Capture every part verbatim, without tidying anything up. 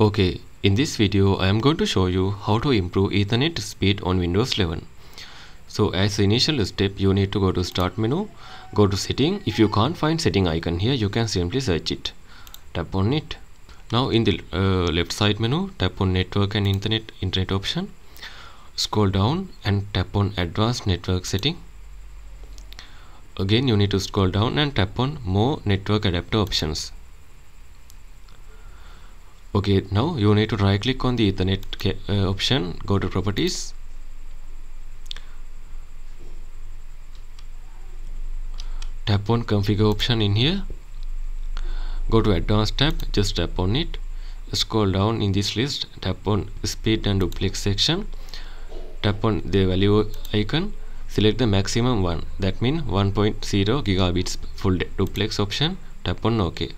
Okay, in this video I am going to show you how to improve Ethernet speed on Windows eleven. So as initial step, you need to go to Start menu, go to Setting. If you can't find Setting icon here, you can simply search it. Tap on it. Now in the uh, left side menu, tap on Network and Internet Internet option. Scroll down and tap on Advanced Network Setting. Again, you need to scroll down and tap on More Network Adapter Options. Okay, now you need to right click on the Ethernet uh, option, go to Properties. Tap on Configure option in here. Go to Advanced tab, just tap on it. Scroll down in this list, tap on Speed and Duplex section. Tap on the value icon, select the maximum one, that means one point zero gigabits full duplex option. Tap on OK.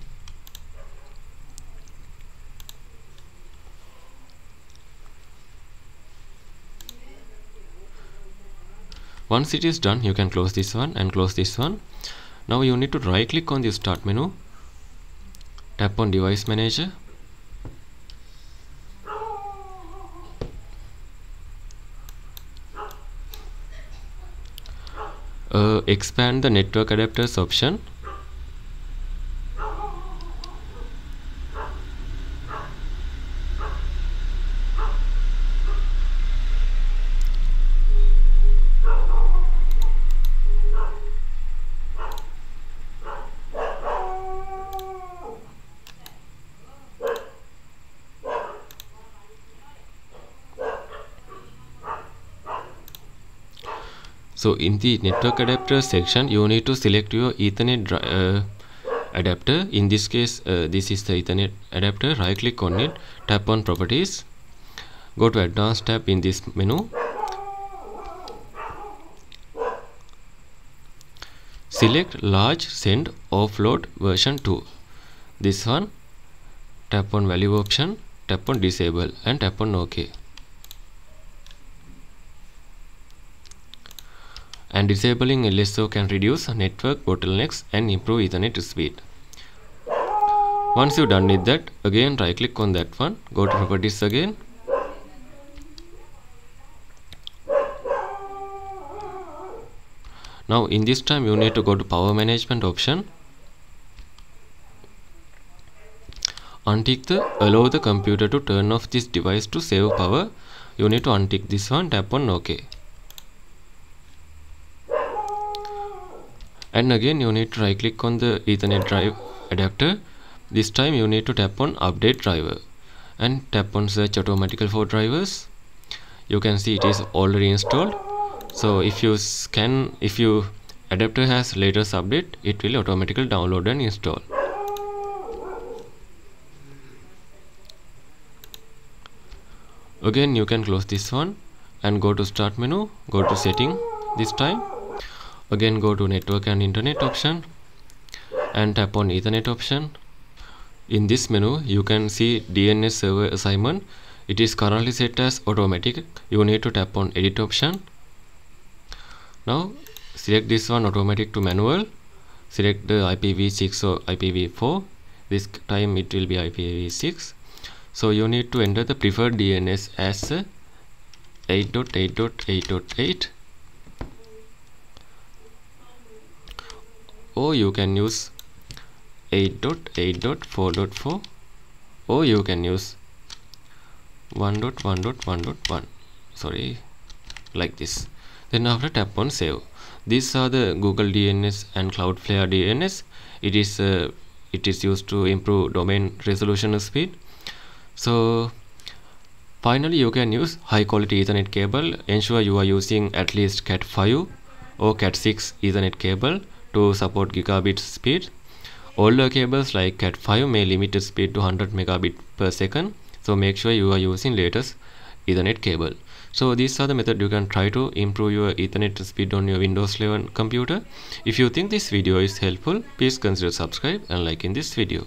Once it is done, you can close this one and close this one. Now you need to right click on the Start menu, tap on Device Manager. Uh, expand the Network Adapters option. So in the Network Adapter section, you need to select your Ethernet uh, adapter. In this case, uh, this is the Ethernet adapter. Right click on it, tap on Properties, go to Advanced tab in this menu. Select Large Send Offload version two, this one. Tap on Value option, tap on Disable and tap on OK. And disabling L S O can reduce network bottlenecks and improve Ethernet speed. Once you've done with that, again right click on that one, go to Properties again. Now in this time you need to go to Power Management option. Untick the Allow the computer to turn off this device to save power. You need to untick this one, tap on OK. And again you need to right click on the Ethernet drive adapter. This time you need to tap on Update driver and tap on Search Automatically for drivers. You can see it is already installed. So if you scan, if your adapter has latest update, it will automatically download and install. Again you can close this one and go to Start menu, go to Setting this time. Again go to Network and Internet option and tap on Ethernet option. In this menu you can see D N S server assignment. It is currently set as automatic. You need to tap on Edit option. Now select this one, automatic to manual. Select the I P v six or I P v four. This time it will be I P v six. So you need to enter the preferred D N S as eight dot eight dot eight dot eight. Or you can use eight dot eight dot four dot four, or you can use one dot one dot one dot one, sorry, like this. Then after, tap on Save. These are the Google D N S and Cloudflare D N S. It is uh, it is used to improve domain resolution speed. So finally you can use high quality Ethernet cable. Ensure you are using at least cat five or cat six Ethernet cable to support gigabit speed. Older cables like cat five may limit the speed to one hundred megabit per second. So make sure you are using latest Ethernet cable. So these are the methods you can try to improve your Ethernet speed on your Windows eleven computer. If you think this video is helpful, please consider subscribe and liking this video.